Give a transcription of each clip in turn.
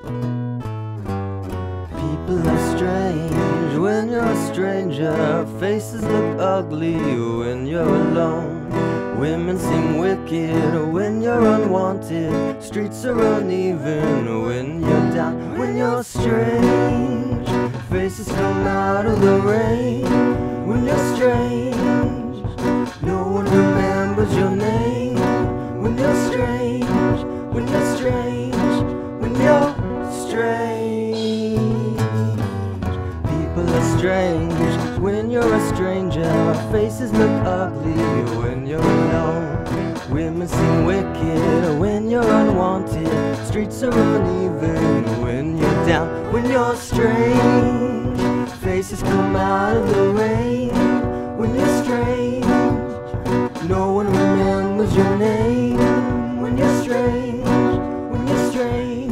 People are strange when you're a stranger. Faces look ugly when you're alone. Women seem wicked when you're unwanted. Streets are uneven when you're down. When you're strange, faces come out of the rain. When you're strange, no one remembers your name. When you're strange, when you're strange, when you're strange. People are strange when you're a stranger. Faces look ugly when you're alone. Women seem wicked when you're unwanted. Streets are uneven when you're down. When you're strange, faces come out of the rain. When you're strange, no one remembers your name. When you're strange, when you're strange.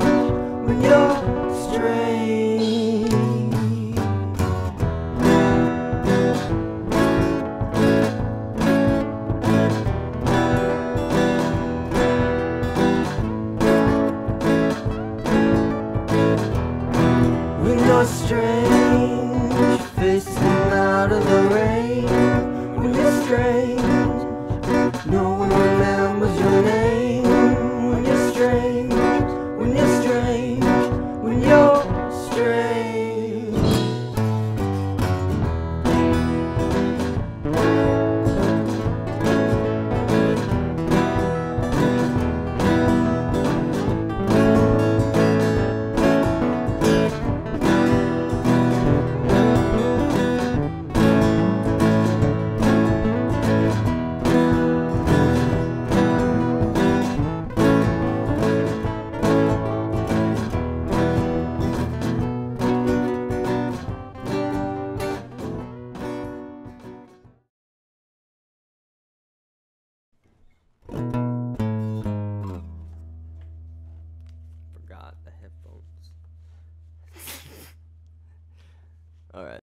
When you're strange, faces come out of the rain. When you're strange, no one remembers your name. When you're strange, when you're strange, when you're strange. All right.